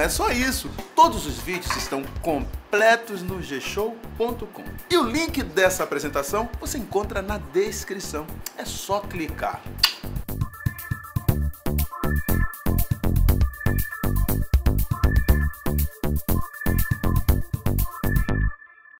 não é só isso. Todos os vídeos estão completos no gshow.com. E o link dessa apresentação você encontra na descrição. É só clicar.